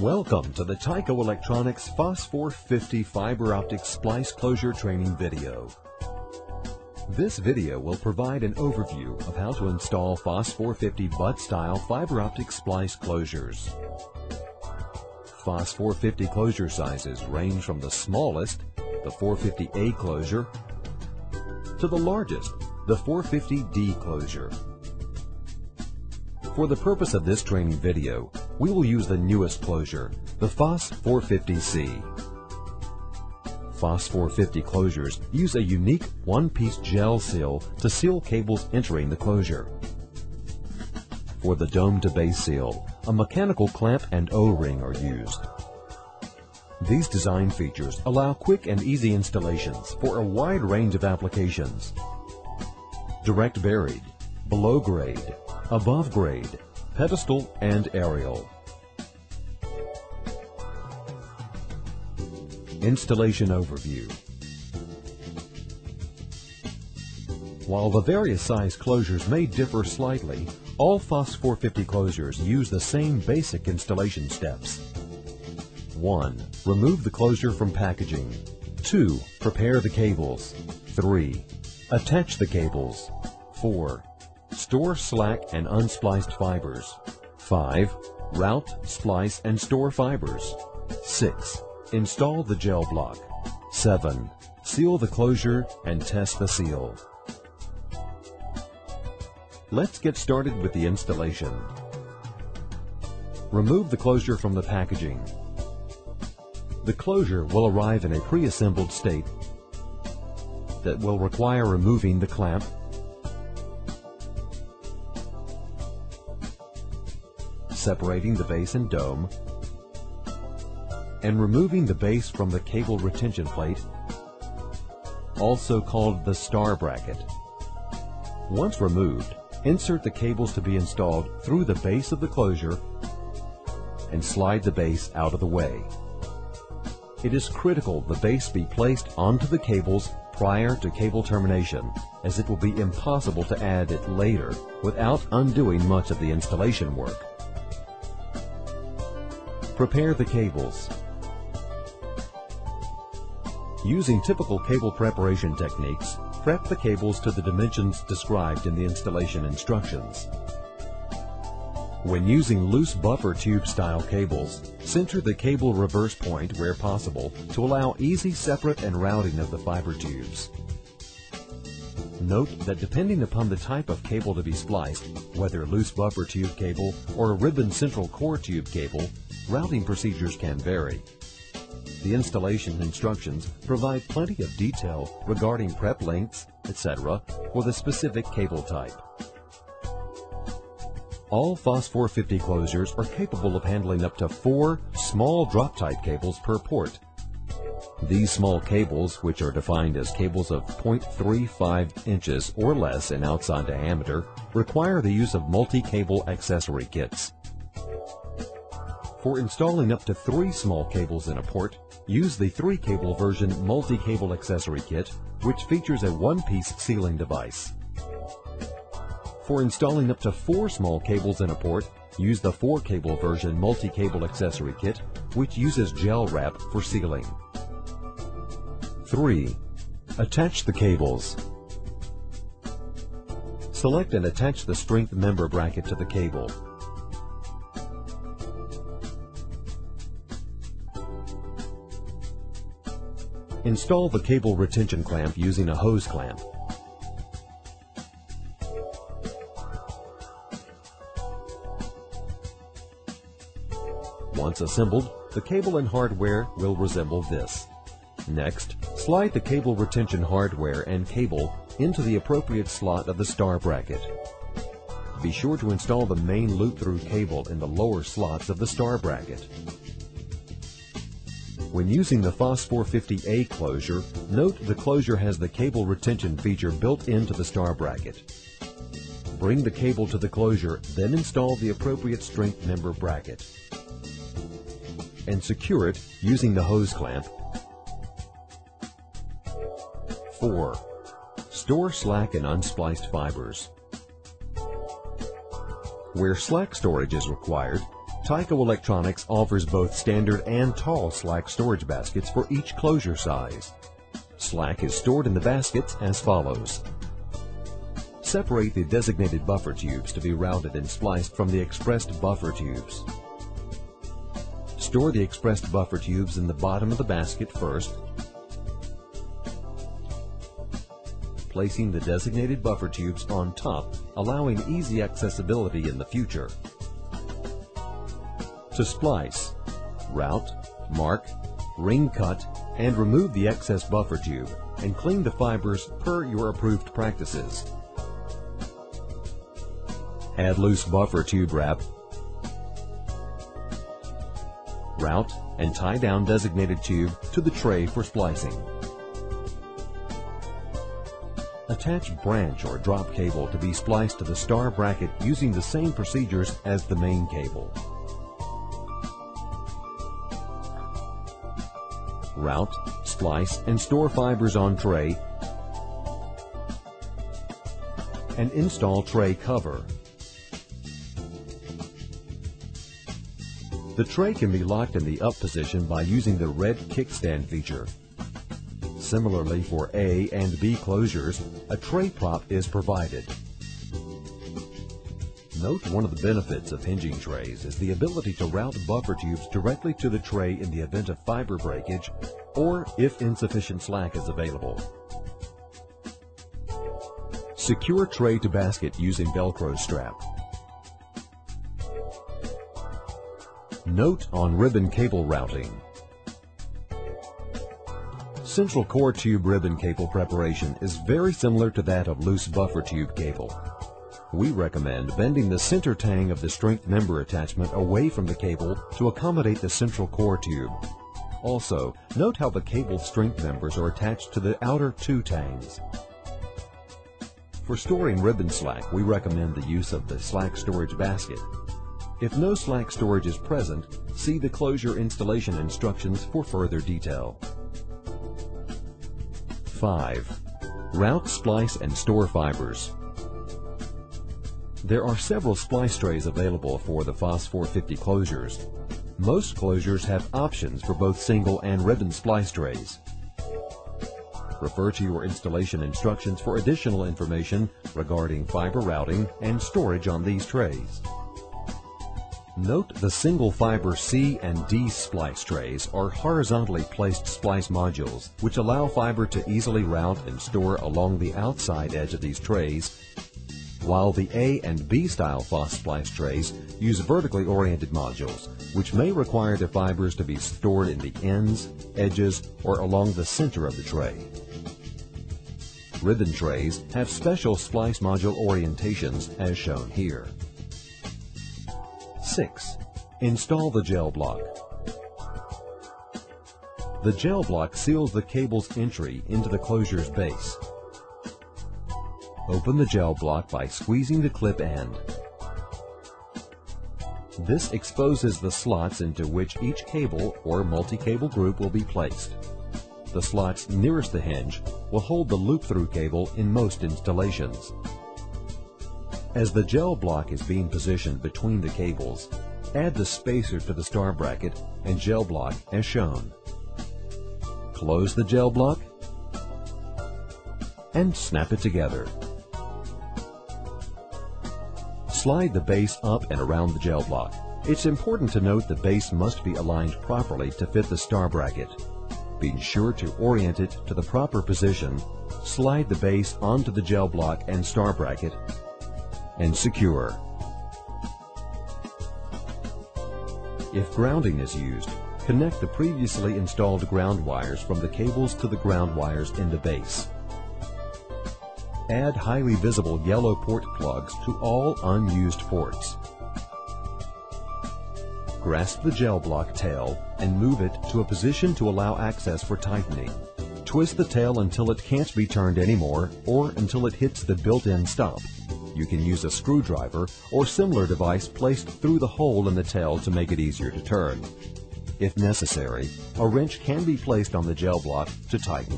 Welcome to the Tyco Electronics FOSC 450 Fiber Optic Splice Closure Training video. This video will provide an overview of how to install FOSC 450 butt-style fiber optic splice closures. FOSC 450 closure sizes range from the smallest, the 450A closure, to the largest, the 450D closure. For the purpose of this training video, we will use the newest closure, the FOSC 450C. FOSC 450 closures use a unique one-piece gel seal to seal cables entering the closure. For the dome-to-base seal, a mechanical clamp and O-ring are used. These design features allow quick and easy installations for a wide range of applications. Direct buried, below grade, above grade, pedestal and aerial. Installation overview. While the various size closures may differ slightly, all FOSC 450 closures use the same basic installation steps. 1. Remove the closure from packaging. 2. Prepare the cables. 3. Attach the cables. 4. Store slack and unspliced fibers. 5. Route, splice, and store fibers. 6. Install the gel block. 7. Seal the closure and test the seal. Let's get started with the installation. Remove the closure from the packaging. The closure will arrive in a pre-assembled state that will require removing the clamp, separating the base and dome, and removing the base from the cable retention plate, also called the star bracket. Once removed, insert the cables to be installed through the base of the closure and slide the base out of the way. It is critical the base be placed onto the cables prior to cable termination, as it will be impossible to add it later without undoing much of the installation work. Prepare the cables. Using typical cable preparation techniques, prep the cables to the dimensions described in the installation instructions. When using loose buffer tube style cables, center the cable reverse point where possible to allow easy separate and routing of the fiber tubes. Note that depending upon the type of cable to be spliced, whether loose buffer tube cable or a ribbon central core tube cable, routing procedures can vary. The installation instructions provide plenty of detail regarding prep lengths, etc. for the specific cable type. All FOSC 450 closures are capable of handling up to 4 small drop type cables per port. These small cables, which are defined as cables of 0.35 inches or less in outside diameter, require the use of multi-cable accessory kits. For installing up to 3 small cables in a port, use the 3-cable version multi-cable accessory kit, which features a one-piece sealing device. For installing up to 4 small cables in a port, use the 4-cable version multi-cable accessory kit, which uses gel wrap for sealing. 3. Attach the cables. Select and attach the strength member bracket to the cable. Install the cable retention clamp using a hose clamp. Once assembled, the cable and hardware will resemble this. Next, slide the cable retention hardware and cable into the appropriate slot of the star bracket. Be sure to install the main loop-through cable in the lower slots of the star bracket. When using the FOSC 450A closure, note the closure has the cable retention feature built into the star bracket. Bring the cable to the closure, then install the appropriate strength member bracket and secure it using the hose clamp. 4. Store slack and unspliced fibers. Where slack storage is required, Tyco Electronics offers both standard and tall slack storage baskets for each closure size. Slack is stored in the baskets as follows. Separate the designated buffer tubes to be routed and spliced from the expressed buffer tubes. Store the expressed buffer tubes in the bottom of the basket first, placing the designated buffer tubes on top, allowing easy accessibility in the future. To splice, route, mark, ring cut, and remove the excess buffer tube and clean the fibers per your approved practices. Add loose buffer tube wrap, route, and tie down designated tube to the tray for splicing. Attach branch or drop cable to be spliced to the star bracket using the same procedures as the main cable. Route, splice, and store fibers on tray and install tray cover. The tray can be locked in the up position by using the red kickstand feature. Similarly, for A and B closures, a tray prop is provided. Note one of the benefits of hinging trays is the ability to route buffer tubes directly to the tray in the event of fiber breakage or if insufficient slack is available. Secure tray to basket using Velcro strap. Note on ribbon cable routing. Central core tube ribbon cable preparation is very similar to that of loose buffer tube cable. We recommend bending the center tang of the strength member attachment away from the cable to accommodate the central core tube. Also, note how the cable strength members are attached to the outer two tangs. For storing ribbon slack, we recommend the use of the slack storage basket. If no slack storage is present, see the closure installation instructions for further detail. 5. Route, splice, and store fibers. There are several splice trays available for the FOSC 450 closures. Most closures have options for both single and ribbon splice trays. Refer to your installation instructions for additional information regarding fiber routing and storage on these trays. Note the single fiber C and D splice trays are horizontally placed splice modules which allow fiber to easily route and store along the outside edge of these trays, while the A and B style FOSC splice trays use vertically oriented modules which may require the fibers to be stored in the ends, edges, or along the center of the tray. Ribbon trays have special splice module orientations as shown here. 6. Install the gel block. The gel block seals the cable's entry into the closure's base. Open the gel block by squeezing the clip end. This exposes the slots into which each cable or multi-cable group will be placed. The slots nearest the hinge will hold the loop-through cable in most installations. As the gel block is being positioned between the cables, add the spacer to the star bracket and gel block as shown. Close the gel block and snap it together. Slide the base up and around the gel block. It's important to note the base must be aligned properly to fit the star bracket. Be sure to orient it to the proper position. Slide the base onto the gel block and star bracket and secure. If grounding is used, connect the previously installed ground wires from the cables to the ground wires in the base. Add highly visible yellow port plugs to all unused ports. Grasp the gel block tail and move it to a position to allow access for tightening. Twist the tail until it can't be turned anymore or until it hits the built-in stop. You can use a screwdriver or similar device placed through the hole in the tail to make it easier to turn. If necessary, a wrench can be placed on the gel block to tighten.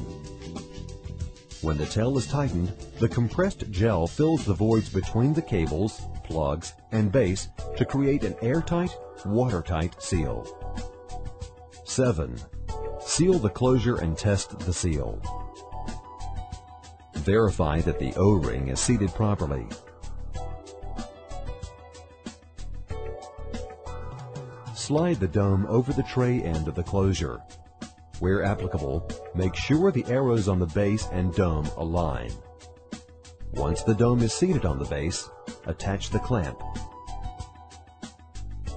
When the tail is tightened, the compressed gel fills the voids between the cables, plugs and base to create an airtight, watertight seal. 7. Seal the closure and test the seal. Verify that the O-ring is seated properly. 8. Slide the dome over the tray end of the closure. Where applicable, make sure the arrows on the base and dome align. Once the dome is seated on the base, attach the clamp. 9.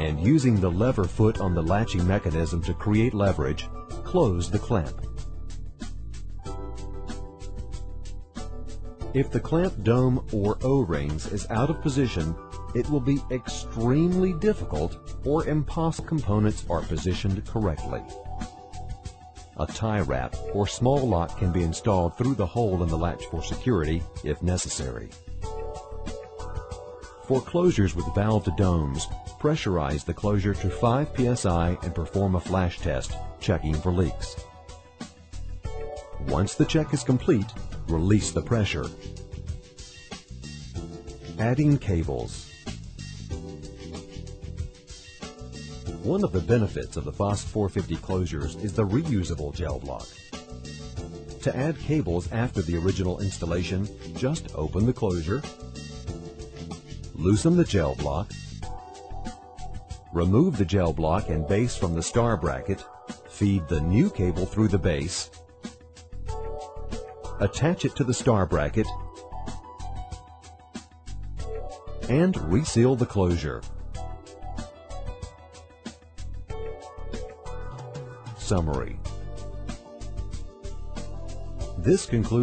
And using the lever foot on the latching mechanism to create leverage, close the clamp. If the clamp dome or O-rings is out of position, it will be extremely difficult or impossible. Components are positioned correctly. A tie wrap or small lock can be installed through the hole in the latch for security if necessary. For closures with valve to domes, pressurize the closure to 5 psi and perform a flash test, checking for leaks. Once the check is complete, release the pressure. Adding cables. One of the benefits of the FOSC 450 closures is the reusable gel block. To add cables after the original installation, just open the closure, loosen the gel block, remove the gel block and base from the star bracket, feed the new cable through the base, attach it to the star bracket, and reseal the closure. Summary. This concludes